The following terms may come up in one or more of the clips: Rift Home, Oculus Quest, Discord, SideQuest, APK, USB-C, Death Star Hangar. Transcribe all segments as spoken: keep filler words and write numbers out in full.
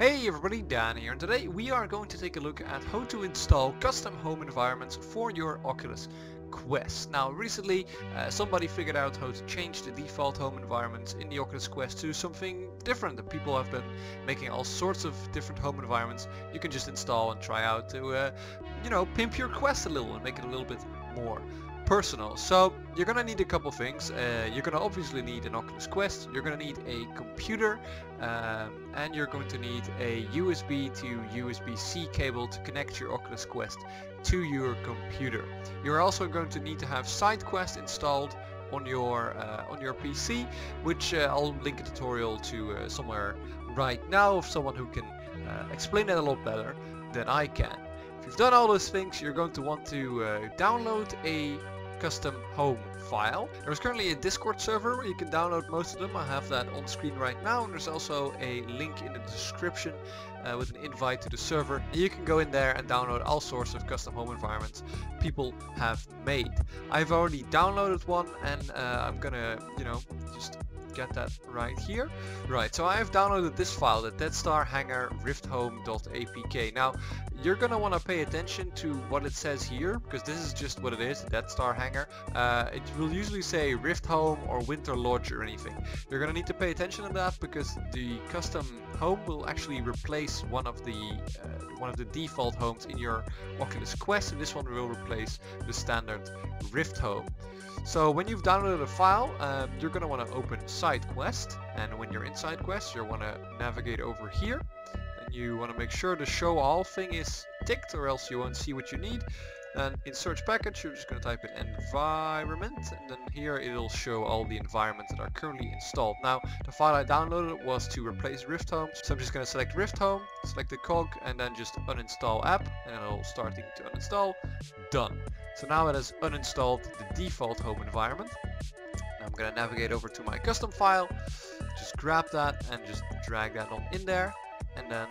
Hey everybody, Dan here, and today we are going to take a look at how to install custom home environments for your Oculus Quest. Now recently uh, somebody figured out how to change the default home environments in the Oculus Quest to something different. People have been making all sorts of different home environments you can just install and try out to uh, you know, pimp your Quest a little and make it a little bit more personal. So you're gonna need a couple things. Uh, you're gonna obviously need an Oculus Quest, you're gonna need a computer, um, and you're going to need a U S B to U S B C cable to connect your Oculus Quest to your computer. You're also going to need to have SideQuest installed on your uh, on your P C, which uh, I'll link a tutorial to uh, somewhere right now of someone who can uh, explain that a lot better than I can. If you've done all those things, you're going to want to uh, download a custom home file. There's currently a Discord server where you can download most of them. I have that on screen right now, and there's also a link in the description uh, with an invite to the server, and you can go in there and download all sorts of custom home environments people have made. I've already downloaded one, and uh, I'm gonna you know just get that right here. Right, so I have downloaded this file, the Death Star Hangar Rift Home.apk. Now you're gonna want to pay attention to what it says here, because this is just what it is, the Death Star Hangar. Uh, it will usually say Rift Home or Winter Lodge or anything. You're gonna need to pay attention to that, because the custom home will actually replace one of the uh, one of the default homes in your Oculus Quest, and this one will replace the standard Rift Home. So when you've downloaded a file, um, you're gonna want to open SideQuest, and when you're in SideQuest, you'll want to navigate over here. You want to make sure the show all thing is ticked, or else you won't see what you need. And in search package, you're just going to type in environment, and then here it'll show all the environments that are currently installed. Now the file I downloaded was to replace Rift Home, so I'm just going to select Rift Home, select the cog, and then just uninstall app, and it'll start to uninstall. Done. So now it has uninstalled the default home environment. I'm going to navigate over to my custom file, just grab that and just drag that on in there, and then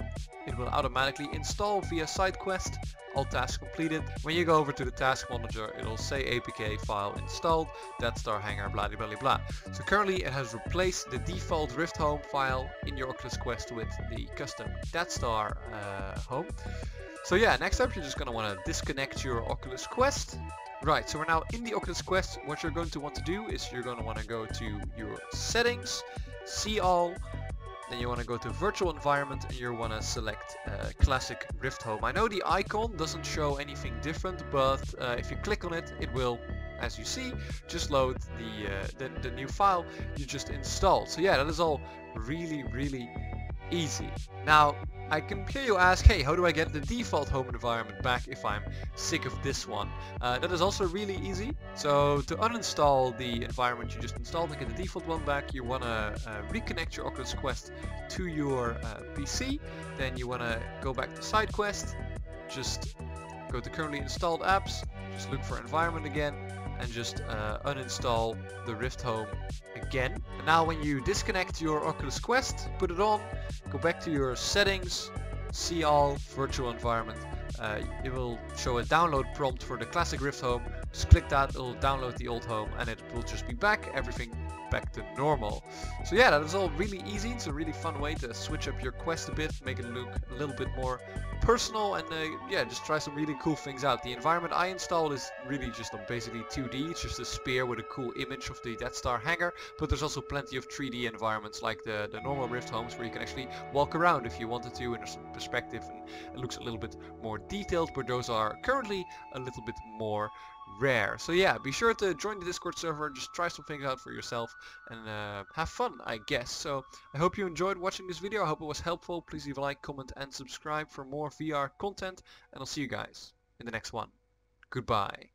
it will automatically install via SideQuest. All tasks completed. When you go over to the task manager, it'll say A P K file installed, Death Star Hangar, blah blah blah blah. So currently it has replaced the default Rift Home file in your Oculus Quest with the custom Death Star uh, home. So yeah, next up you're just going to want to disconnect your Oculus Quest. Right, so we're now in the Oculus Quest. What you're going to want to do is you're going to want to go to your settings, see all. Then you want to go to virtual environment, and you want to select uh, classic Rift Home. I know the icon doesn't show anything different, but uh, if you click on it, it will, as you see, just load the, uh, the, the new file you just installed. So yeah, that is all really, really easy. Now, I can hear you ask, hey, how do I get the default home environment back if I'm sick of this one? Uh, that is also really easy. So to uninstall the environment you just installed and get the default one back, you want to uh, reconnect your Oculus Quest to your uh, P C. Then you want to go back to SideQuest, just go to currently installed apps, just look for environment again, and just uh, uninstall the Rift Home again. And now when you disconnect your Oculus Quest, put it on, go back to your settings, see all, virtual environment, uh, it will show a download prompt for the classic Rift Home. Just click that, it'll download the old home, and it will just be back, everything back to normal. So yeah, that is all really easy. It's a really fun way to switch up your Quest a bit, make it look a little bit more personal, and uh, yeah, just try some really cool things out. The environment I installed is really just on basically two D. It's just a sphere with a cool image of the Death Star Hangar, but there's also plenty of three D environments like the, the normal Rift Homes, where you can actually walk around if you wanted to, and there's some perspective, and it looks a little bit more detailed, but those are currently a little bit more rare. So yeah, be sure to join the Discord server, just try some things out for yourself, and uh, have fun, I guess. So I hope you enjoyed watching this video. I hope it was helpful. Please leave a like, comment, and subscribe for more V R content, and I'll see you guys in the next one. Goodbye.